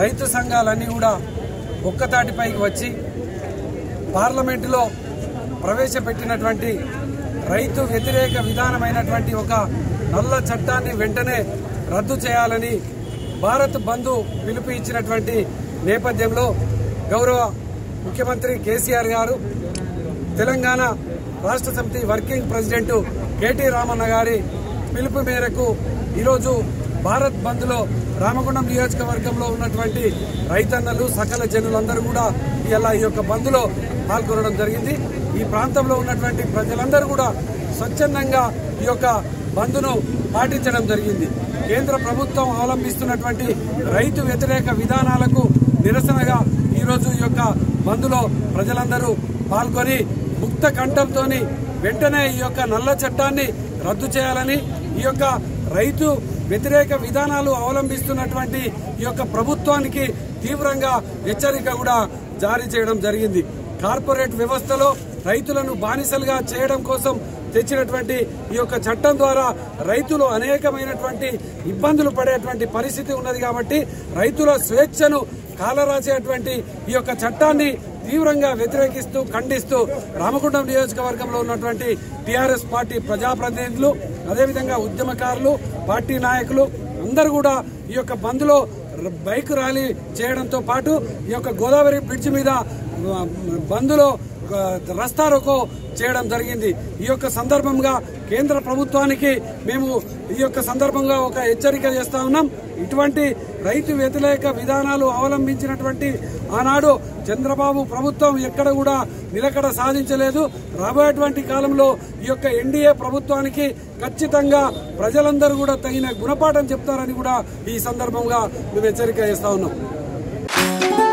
రైతు సంఘాలన్నీ కూడా ఒక్కతాటిపైకి వచ్చి పార్లమెంటులో ప్రవేశపెట్టినటువంటి రైతు వ్యతిరేక విధానమైనటువంటి ఒక నల్ల చట్టాన్ని వెంటనే రద్దు చేయాలని భారత్ బంధు పిలుపు ఇచ్చినటువంటి నేపథ్యంలో గౌరవ ముఖ్యమంత్రి కేసీఆర్ గారు తెలంగాణ రాష్ట్ర సమితి వర్కింగ్ ప్రెసిడెంట్ కేటీ రామన్నగారి పిలుపు మేరకు ఈరోజు భారత్ బంద్లో రామగుండం నియోజకవర్గంలో ఉన్నటువంటి రైతన్నలు సకల జనులందరూ కూడా ఇలా ఈ యొక్క బంద్లో పాల్గొనడం జరిగింది. ఈ ప్రాంతంలో ఉన్నటువంటి ప్రజలందరూ కూడా స్వచ్ఛందంగా ఈ యొక్క బంద్ను పాటించడం జరిగింది. కేంద్ర ప్రభుత్వం అవలంబిస్తున్నటువంటి రైతు వ్యతిరేక విధానాలకు నిరసనగా ఈరోజు ఈ యొక్క బంద్లో ప్రజలందరూ పాల్గొని ముక్త కంఠంతో వెంటనే ఈ యొక్క నల్ల చట్టాన్ని రద్దు చేయాలని, ఈ యొక్క రైతు వ్యతిరేక విధానాలు అవలంబిస్తున్నటువంటి ఈ యొక్క ప్రభుత్వానికి తీవ్రంగా హెచ్చరిక కూడా జారీ చేయడం జరిగింది. కార్పొరేట్ వ్యవస్థలో రైతులను బానిసలుగా చేయడం కోసం తెచ్చినటువంటి ఈ యొక్క చట్టం ద్వారా రైతులు అనేకమైనటువంటి ఇబ్బందులు పడేటువంటి పరిస్థితి ఉన్నది. కాబట్టి రైతుల స్వేచ్ఛను కాలరాసేటువంటి ఈ యొక్క చట్టాన్ని తీవ్రంగా వ్యతిరేకిస్తూ ఖండిస్తూ రామగుండం నియోజకవర్గంలో ఉన్నటువంటి టీఆర్ఎస్ పార్టీ ప్రజాప్రతినిధులు, అదేవిధంగా ఉద్యమకారులు, పార్టీ నాయకులు అందరూ కూడా ఈ యొక్క బంద్లో బైక్ ర్యాలీ చేయడంతో పాటు ఈ యొక్క గోదావరి బ్రిడ్జ్ మీద బంద్లో రస్తారోకో చేయడం జరిగింది. ఈ యొక్క సందర్భంగా కేంద్ర ప్రభుత్వానికి మేము ఈ యొక్క సందర్భంగా ఒక హెచ్చరిక చేస్తా ఉన్నాం. ఇటువంటి రైతు వ్యతిరేక విధానాలు అవలంబించినటువంటి ఆనాడు చంద్రబాబు ప్రభుత్వం ఎక్కడ కూడా నిలకడ సాధించలేదు. రాబోయేటువంటి కాలంలో ఈ యొక్క ఎన్డీఏ ప్రభుత్వానికి ఖచ్చితంగా ప్రజలందరూ కూడా తగిన గుణపాఠం చెప్తారని కూడా ఈ సందర్భంగా మేము హెచ్చరిక చేస్తా ఉన్నాం.